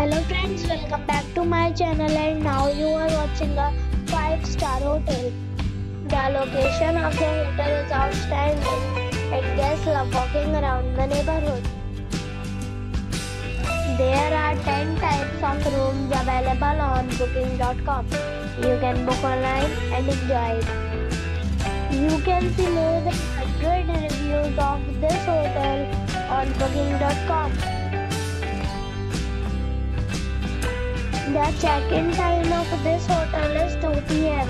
Hello friends, welcome back to my channel, and now you are watching a 5-star hotel. The location of the hotel is outstanding and guests love walking around the neighborhood. There are 10 types of rooms available on booking.com. You can book online and enjoy it. You can see more than 100 reviews of this hotel on booking.com. The check-in time of this hotel is 2 p.m.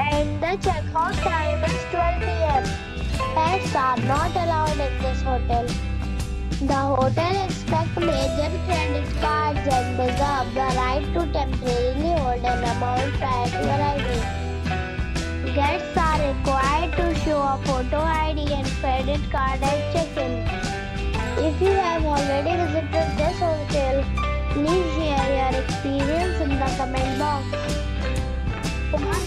and the check-out time is 12 p.m. Pets are not allowed in this hotel. The hotel accepts major credit cards and reserves the right to temporarily hold an amount prior to arrival. Guests are required to show a photo ID and credit card at check-in. If you have already visited this hotel, please share your experience in the comment box. For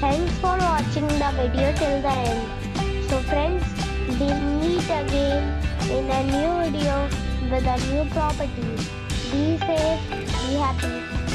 Thanks for watching the video till the end. So friends, we meet again in a new video with a new property. Be safe, be happy.